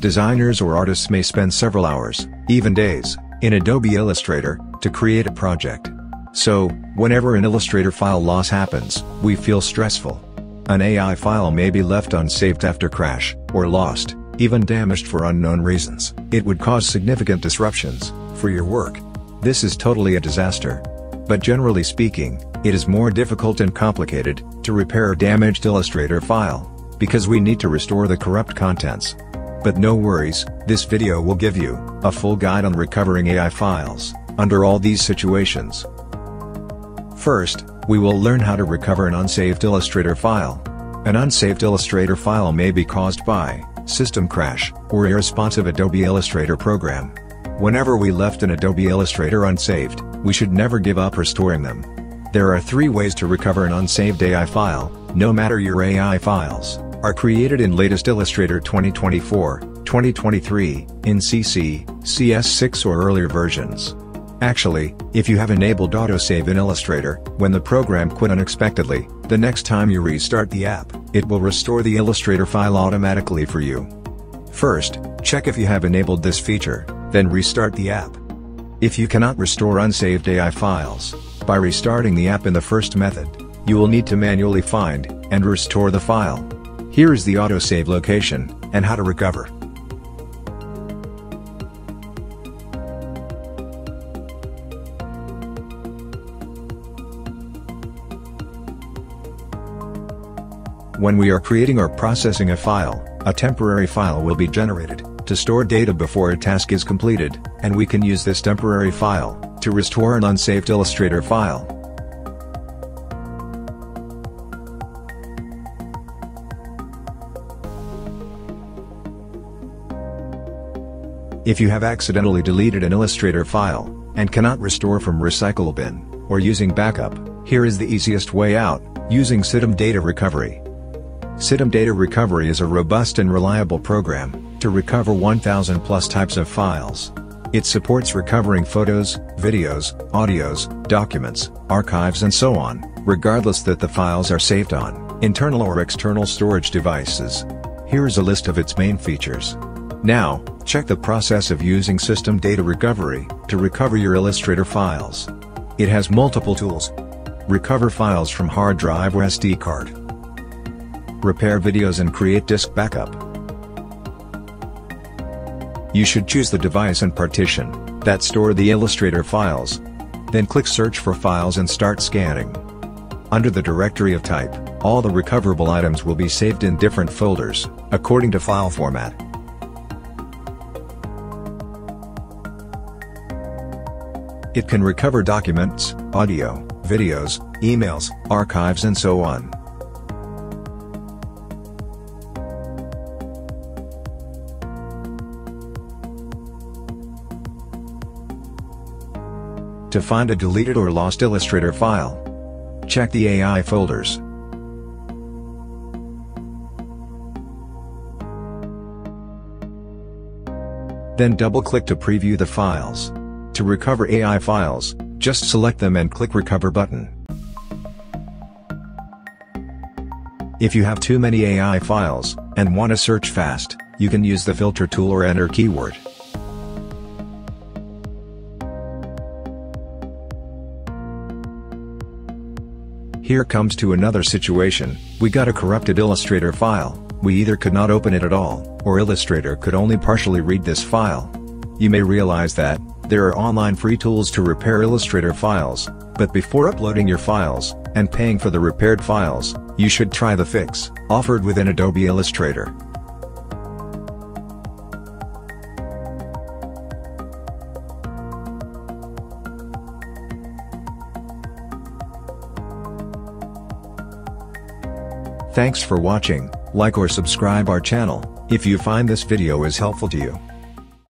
Designers or artists may spend several hours, even days, in Adobe Illustrator, to create a project. So, whenever an Illustrator file loss happens, we feel stressful. An AI file may be left unsaved after crash, or lost, even damaged for unknown reasons. It would cause significant disruptions for your work. This is totally a disaster. But generally speaking, it is more difficult and complicated to repair a damaged Illustrator file, because we need to restore the corrupt contents. But no worries, this video will give you a full guide on recovering AI files under all these situations. First, we will learn how to recover an unsaved Illustrator file. An unsaved Illustrator file may be caused by system crash or irresponsive Adobe Illustrator program. Whenever we left an Adobe Illustrator unsaved, we should never give up restoring them. There are three ways to recover an unsaved AI file, no matter your AI files are created in latest Illustrator 2024, 2023, in CC, CS6 or earlier versions. Actually, if you have enabled autosave in Illustrator, when the program quit unexpectedly, the next time you restart the app, it will restore the Illustrator file automatically for you. First, check if you have enabled this feature, then restart the app. If you cannot restore unsaved AI files by restarting the app in the first method, you will need to manually find and restore the file. Here is the autosave location and how to recover. When we are creating or processing a file, a temporary file will be generated to store data before a task is completed, and we can use this temporary file to restore an unsaved Illustrator file. If you have accidentally deleted an Illustrator file and cannot restore from Recycle Bin or using backup, here is the easiest way out, using Cisdem Data Recovery. Cisdem Data Recovery is a robust and reliable program to recover 1,000 plus types of files. It supports recovering photos, videos, audios, documents, archives and so on, regardless that the files are saved on internal or external storage devices. Here is a list of its main features. Now, check the process of using Cisdem Data Recovery to recover your Illustrator files. It has multiple tools. Recover files from hard drive or SD card. Repair videos and create disk backup. You should choose the device and partition that store the Illustrator files. Then click Search for Files and start scanning. Under the directory of type, all the recoverable items will be saved in different folders, according to file format. It can recover documents, audio, videos, emails, archives and so on. To find a deleted or lost Illustrator file, check the AI folders. Then double-click to preview the files. To recover AI files, just select them and click Recover button. If you have too many AI files and want to search fast, you can use the filter tool or enter keyword. Here comes to another situation, we got a corrupted Illustrator file, we either could not open it at all, or Illustrator could only partially read this file. You may realize that there are online free tools to repair Illustrator files, but before uploading your files and paying for the repaired files, you should try the fix offered within Adobe Illustrator. Thanks for watching, like or subscribe our channel, if you find this video is helpful to you.